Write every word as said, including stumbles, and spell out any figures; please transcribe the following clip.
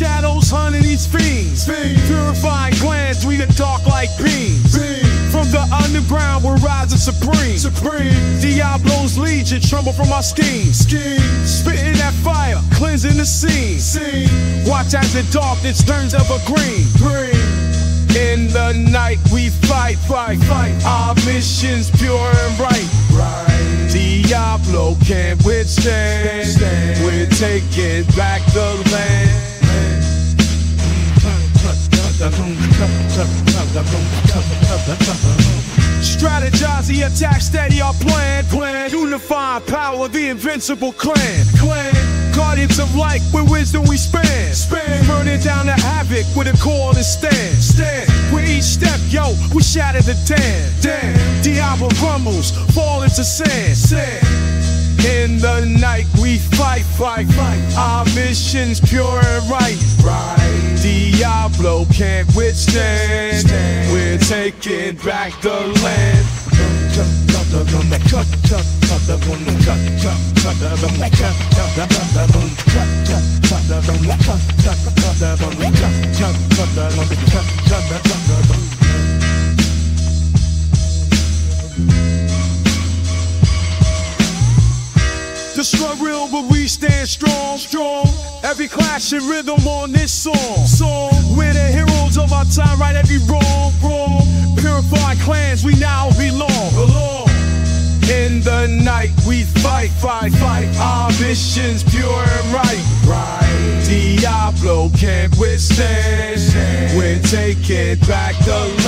shadows hunting these fiends. fiends. Purified glands, we the dark like beams. beams. From the underground, we're rising supreme. supreme. Diablo's legion tremble from our schemes. Scheme. Spitting that fire, cleansing the scene. scene. Watch as the darkness turns evergreen. Green. In the night, we fight, fight, fight. Our mission's pure and right. right. Diablo can't withstand. Stand. We're taking back the land. Strategize the attack, steady our plan. plan. Unifying power, the invincible clan. clan. Guardians of light, with wisdom we span. span. Burning down the havoc with a call and stand. stand. With each step, yo, we shatter the dam. Damn. Diablo rumbles, fall into sand. sand. In the night, we fight, fight, fight. Our mission's pure and right. right. Diablo can't withstand. Stand. We're taking back the land. The struggle, but we stand strong, strong. Every clash and rhythm on this song. song. We're the heroes of our time, right every wrong, wrong. Purified clans, we now belong. belong. In the night, we fight, fight, fight. Our mission's pure and right. right. Diablo can't withstand. We're taking back the